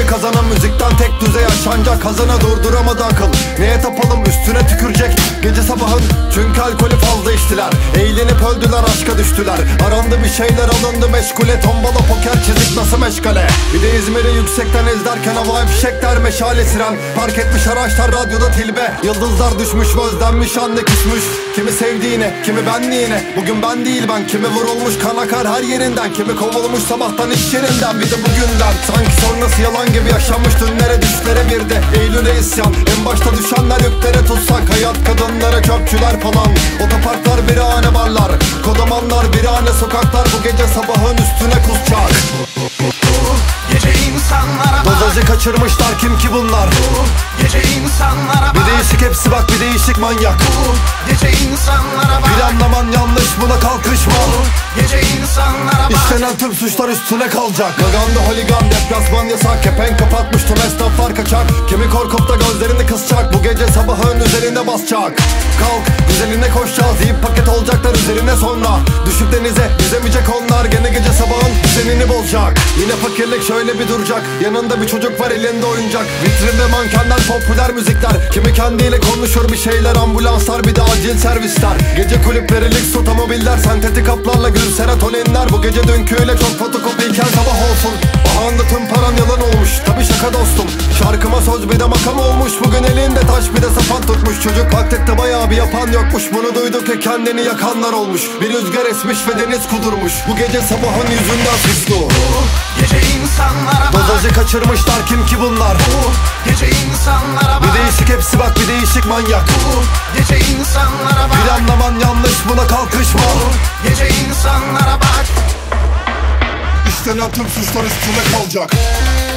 mi kazanan müzikten tek düzey aşancak? Hazana durduramadı akıl, neye tapalım üstüne tükürecek gece sabahın. Çünkü alkolü fazla içtiler, eğlenip öldüler, aşka düştüler. Arandı bir şeyler, alındı meşgule, tombala, poker, çizik nasıl meşgale. Bir de İzmir'i yüksekten izlerken havai fişekler, meşale siren, park etmiş araçlar, radyoda Tilbe. Yıldızlar düşmüş, özlenmiş, anne küsmüş. Kimi sevdiğine, kimi benliğine. Bugün ben değil ben, kimi vurulmuş, kan akar her yerinden, kimi kovulmuş sabahtan iş yerinden. Bir de bugünden sanki sonrası yalan gibi yaşanmış, dünlere düşlere bir de Eylül'e isyan. En başta düşenler yüklere tutsak, hayat kadınlara çöpçüler falan. Otoparklar birahane barlar, kodamanlar birahane sokaklar, bu gece sabahın üstüne kusacak. Gece insanlara bak, dozajı kaçırmışlar, kim ki bunlar? Gece insanlara bak, bir değişik hepsi bak, bir değişik manyak. Gece insanlara bak, bir anlaman yanlış, buna kalkışma. Gece insanlara bak, İşlenen tüm suçlar üstüne kalacak. Gaganda holigan, deplasman yasak, kepenk kapatmış tüm esnaflar kaçak. Kimi korkup da gözlerini kısacak, bu gece sabahın üzerinde basacak. Kalk güzeline koşacağız, yiyip paket olacaklar üzerine sonra. Düşüp denize yüzemeyecek onlar, gene gece sabahın düzenini bozacak. Yine fakirlik şöyle bir duracak, yanında bir çocuk var elinde oyuncak. Vitrinde mankenler, popüler müzikler, kimi kendiyle konuşur bir şeyler. Ambulanslar bir de acil servisler, gece kulüpleri, lüks otomobiller, sentetik haplarla gül serotoninler. Bu gece dünküyle çok fotokopiyken sabah olsun. Bahanda tüm paran yalan olmuş, tabi şaka dostum. Şarkıma söz bir de makam olmuş, bugün elinde taş bir de sapan tutmuş. Çocuk baktıkta bayağı bir yapan yokmuş, bunu duyduk ki kendini yakanlar olmuş. Bir rüzgar esmiş ve deniz kudurmuş, bu gece sabahın yüzünden sustu. Gece insanlara bak, dozajı kaçırmışlar, kim ki bunlar? Gece insanlara bak, bir değişik hepsi bak, bir değişik manyak. Gece insanlara bak, bir anlaman yanlış, buna kalkışma. Gece insanlara bak, İşlenen tüm suçlar üstüne kalacak.